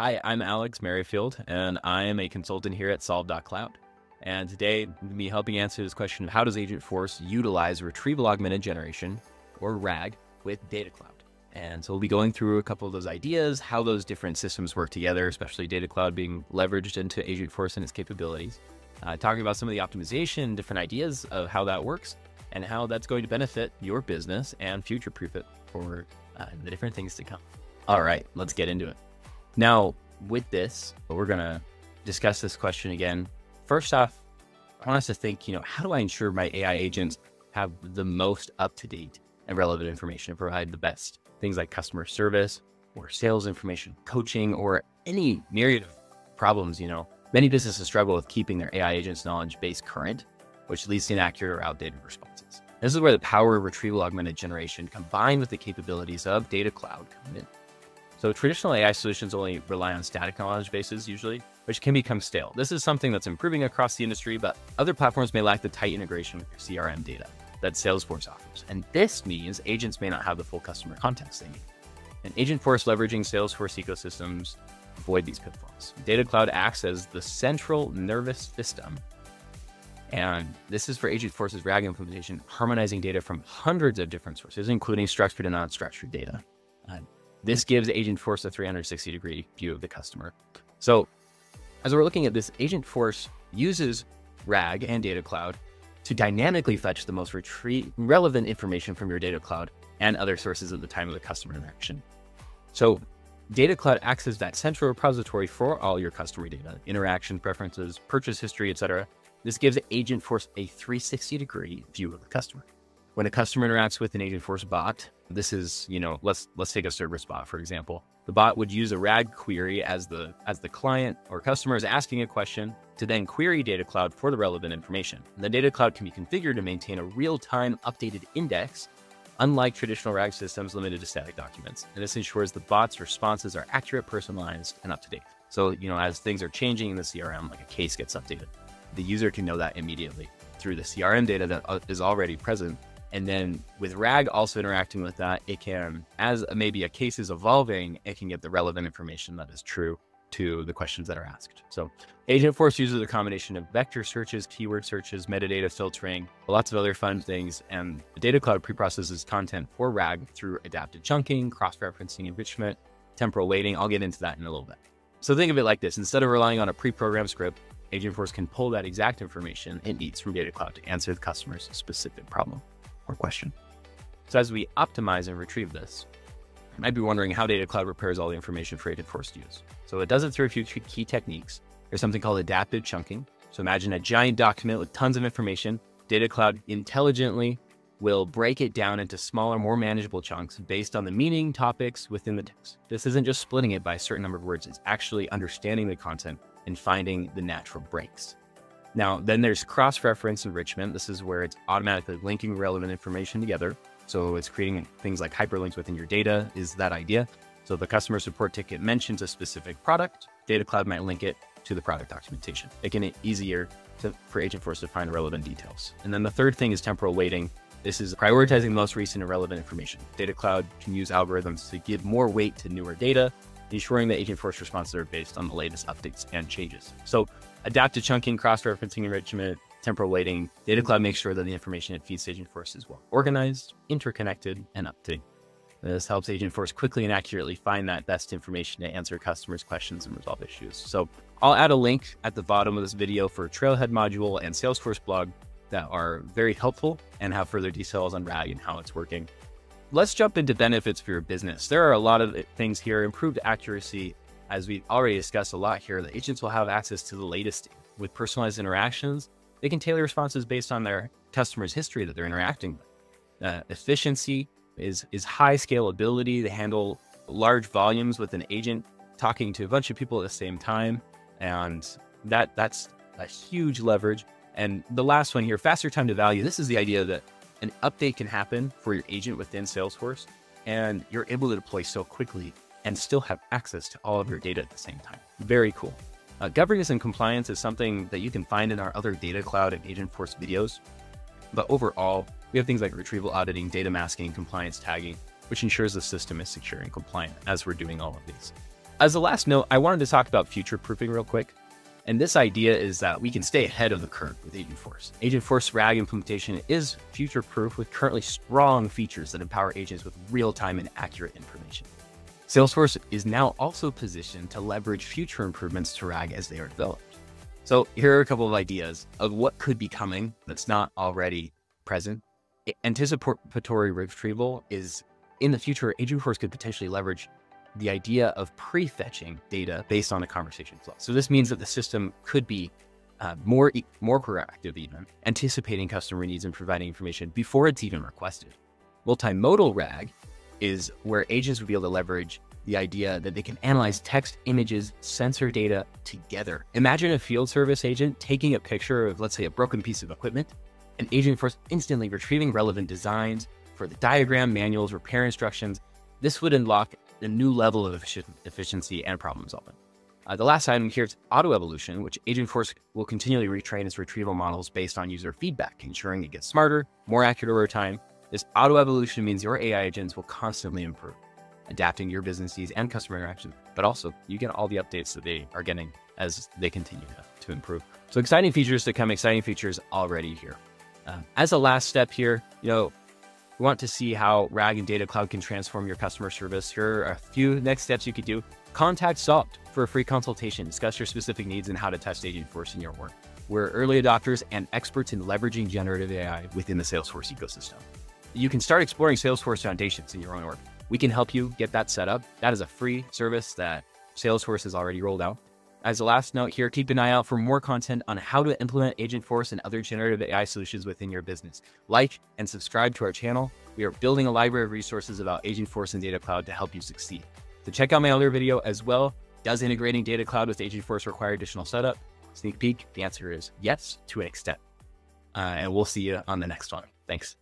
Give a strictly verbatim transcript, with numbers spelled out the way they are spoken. Hi, I'm Alex Merrifield, and I am a consultant here at solve dot cloud. And today, me helping answer this question of how does AgentForce utilize retrieval augmented generation, or RAG, with Data Cloud. And so we'll be going through a couple of those ideas, how those different systems work together, especially Data Cloud being leveraged into AgentForce and its capabilities. Uh, talking about some of the optimization, different ideas of how that works, and how that's going to benefit your business and future-proof it for uh, the different things to come. All right, let's get into it. Now, with this, we're gonna discuss this question again. First off, I want us to think, you know, how do I ensure my A I agents have the most up-to-date and relevant information and provide the best things like customer service or sales information, coaching, or any myriad of problems, you know. Many businesses struggle with keeping their A I agents' knowledge base current, which leads to inaccurate or outdated responses. This is where the power of retrieval augmented generation combined with the capabilities of Data Cloud come in. So traditional A I solutions only rely on static knowledge bases usually, which can become stale. This is something that's improving across the industry, but other platforms may lack the tight integration with your C R M data that Salesforce offers. And this means agents may not have the full customer context they need. And AgentForce leveraging Salesforce ecosystems avoid these pitfalls. Data Cloud acts as the central nervous system. And this is for AgentForce's RAG implementation, harmonizing data from hundreds of different sources, including structured and non-structured data. Uh, this gives AgentForce a three sixty degree view of the customer. So as we're looking at this, AgentForce uses RAG and Data Cloud to dynamically fetch the most relevant information from your Data Cloud and other sources at the time of the customer interaction. So Data Cloud acts as that central repository for all your customer data, interaction preferences, purchase history, et cetera. This gives AgentForce a three sixty degree view of the customer. When a customer interacts with an AgentForce bot, this is, you know, let's let's take a service bot, for example. The bot would use a RAG query as the as the client or customer is asking a question, to then query Data Cloud for the relevant information. And the Data Cloud can be configured to maintain a real-time updated index, unlike traditional RAG systems limited to static documents. And this ensures the bot's responses are accurate, personalized, and up-to-date. So, you know, as things are changing in the C R M, like a case gets updated, the user can know that immediately through the C R M data that is already present. And then with RAG also interacting with that, it can, as maybe a case is evolving, it can get the relevant information that is true to the questions that are asked. So AgentForce uses a combination of vector searches, keyword searches, metadata filtering, lots of other fun things. And the Data Cloud preprocesses content for RAG through adapted chunking, cross-referencing enrichment, temporal weighting. I'll get into that in a little bit. So think of it like this. Instead of relying on a pre-programmed script, AgentForce can pull that exact information it needs from Data Cloud to answer the customer's specific problem or question. So as we optimize and retrieve this, you might be wondering how Data Cloud prepares all the information for AgentForce to use. So it does it through a few key techniques. There's something called adaptive chunking. So imagine a giant document with tons of information. Data Cloud intelligently will break it down into smaller, more manageable chunks based on the meaning topics within the text. This isn't just splitting it by a certain number of words, it's actually understanding the content and finding the natural breaks. Now, then there's cross-reference enrichment. This is where it's automatically linking relevant information together. So it's creating things like hyperlinks within your data is that idea. So the customer support ticket mentions a specific product, Data Cloud might link it to the product documentation, making it easier to, for AgentForce to find relevant details. And then the third thing is temporal weighting. This is prioritizing the most recent and relevant information. Data Cloud can use algorithms to give more weight to newer data, ensuring that AgentForce responses are based on the latest updates and changes. So adaptive chunking, cross-referencing enrichment, temporal weighting, Data Cloud makes sure that the information it feeds AgentForce is well organized, interconnected, and up-to-date. This helps AgentForce quickly and accurately find that best information to answer customers' questions and resolve issues. So I'll add a link at the bottom of this video for Trailhead module and Salesforce blog that are very helpful and have further details on RAG and how it's working. Let's jump into benefits for your business. There are a lot of things here. Improved accuracy, as we've already discussed a lot here, the agents will have access to the latest with personalized interactions. They can tailor responses based on their customer's history that they're interacting with. Uh, efficiency is, is high scalability. They handle large volumes with an agent talking to a bunch of people at the same time. And that that's a huge leverage. And the last one here, faster time to value. This is the idea that an update can happen for your agent within Salesforce, and you're able to deploy so quickly and still have access to all of your data at the same time. Very cool. Uh, governance and compliance is something that you can find in our other Data Cloud and AgentForce videos. But overall, we have things like retrieval auditing, data masking, compliance tagging, which ensures the system is secure and compliant as we're doing all of these. As a last note, I wanted to talk about future-proofing real quick. And this idea is that we can stay ahead of the curve with AgentForce. AgentForce RAG implementation is future-proof with currently strong features that empower agents with real-time and accurate information. Salesforce is now also positioned to leverage future improvements to RAG as they are developed. So here are a couple of ideas of what could be coming that's not already present. Anticipatory retrieval is in the future. AgentForce could potentially leverage the idea of prefetching data based on a conversation flow. So this means that the system could be uh, more, e more proactive even, anticipating customer needs and providing information before it's even requested. Multimodal RAG is where agents would be able to leverage the idea that they can analyze text, images, sensor data together. Imagine a field service agent taking a picture of, let's say, a broken piece of equipment, and AgentForce instantly retrieving relevant designs for the diagram, manuals, repair instructions. This would unlock a new level of efficiency and problem solving. Uh, the last item here is auto evolution, which AgentForce will continually retrain its retrieval models based on user feedback, ensuring it gets smarter, more accurate over time. This auto evolution means your A I agents will constantly improve, adapting your business needs and customer interactions, but also you get all the updates that they are getting as they continue to, to improve. So exciting features to come, exciting features already here. Uh, as a last step here, you know, we want to see how RAG and Data Cloud can transform your customer service. Here are a few next steps you could do. Contact Solved for a free consultation. Discuss your specific needs and how to test AgentForce in your work. We're early adopters and experts in leveraging generative A I within the Salesforce ecosystem. You can start exploring Salesforce foundations in your own work. We can help you get that set up. That is a free service that Salesforce has already rolled out. As a last note here, keep an eye out for more content on how to implement AgentForce and other generative A I solutions within your business. Like and subscribe to our channel. We are building a library of resources about AgentForce and Data Cloud to help you succeed. So check out my other video as well. Does integrating Data Cloud with AgentForce require additional setup? Sneak peek, the answer is yes, to an extent. Uh, and we'll see you on the next one. Thanks.